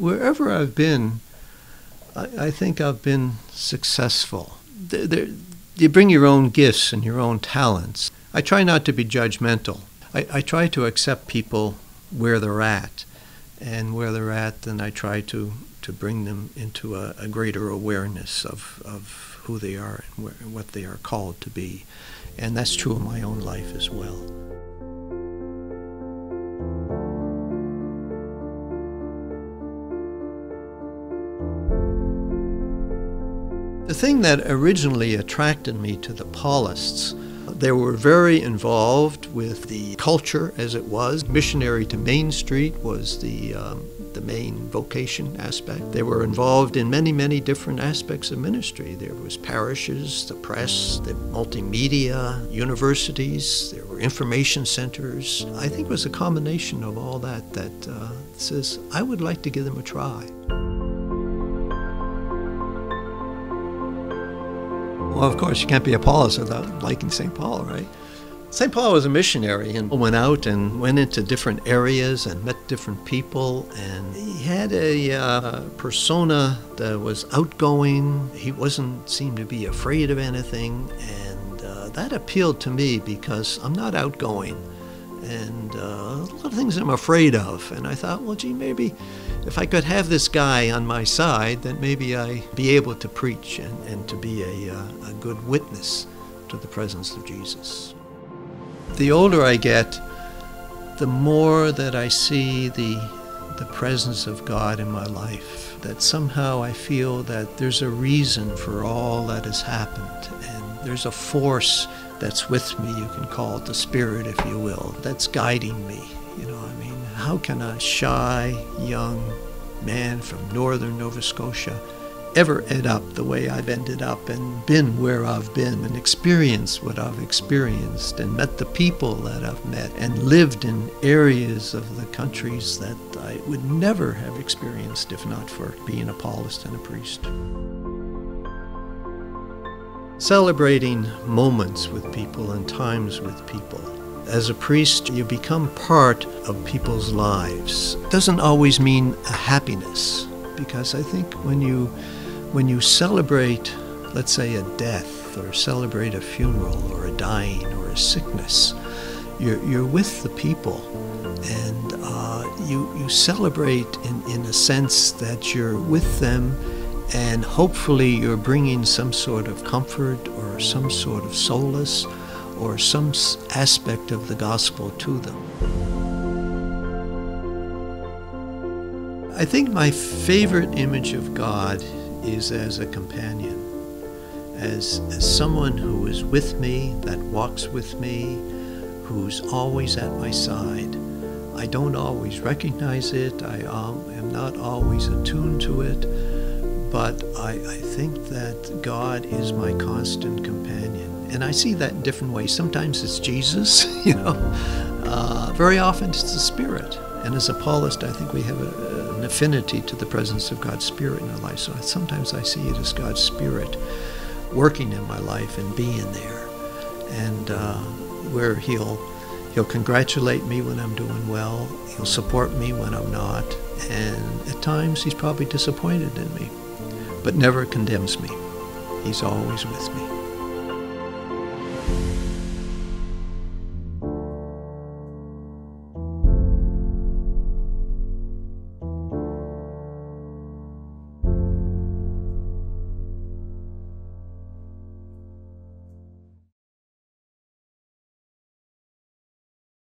wherever I've been, I think I've been successful. You bring your own gifts and your own talents. I try not to be judgmental. I try to accept people where they're at, and where they're at, then I try to bring them into a greater awareness of who they are and what they are called to be. And that's true in my own life as well. The thing that originally attracted me to the Paulists, they were very involved with the culture as it was. Missionary to Main Street was the main vocation aspect. They were involved in many, many different aspects of ministry. There was parishes, the press, the multimedia, universities, there were information centers. I think it was a combination of all that that says, I would like to give them a try. Well, of course, you can't be a Paulist without liking St. Paul, right? St. Paul was a missionary and went out and went into different areas and met different people, and he had a persona that was outgoing. He seemed to be afraid of anything, and that appealed to me because I'm not outgoing, and a lot of things I'm afraid of. And I thought, well, gee, maybe if I could have this guy on my side, then maybe I'd be able to preach and to be a good witness to the presence of Jesus. The older I get, the more that I see the presence of God in my life, that somehow I feel that there's a reason for all that has happened, and there's a force that's with me. You can call it the Spirit, if you will, that's guiding me. You know, I mean, how can a shy, young man from northern Nova Scotia ever end up the way I've ended up and been where I've been and experienced what I've experienced and met the people that I've met and lived in areas of the countries that I would never have experienced if not for being a Paulist and a priest. Celebrating moments with people and times with people. As a priest, you become part of people's lives. It doesn't always mean a happiness, because I think when you celebrate, let's say, a death, or celebrate a funeral, or a dying, or a sickness, you're with the people, and you celebrate in a sense that you're with them, and hopefully you're bringing some sort of comfort, or some sort of solace, or some aspect of the gospel to them. I think my favorite image of God is as a companion, as someone who is with me, that walks with me, who's always at my side. I don't always recognize it, I am not always attuned to it, but I think that God is my constant companion. And I see that in different ways. Sometimes it's Jesus, you know. Very often it's the Spirit. And as a Paulist, I think we have an affinity to the presence of God's Spirit in our life. So sometimes I see it as God's Spirit working in my life and being there, and where He'll congratulate me when I'm doing well. He'll support me when I'm not, and at times He's probably disappointed in me, but never condemns me. He's always with me.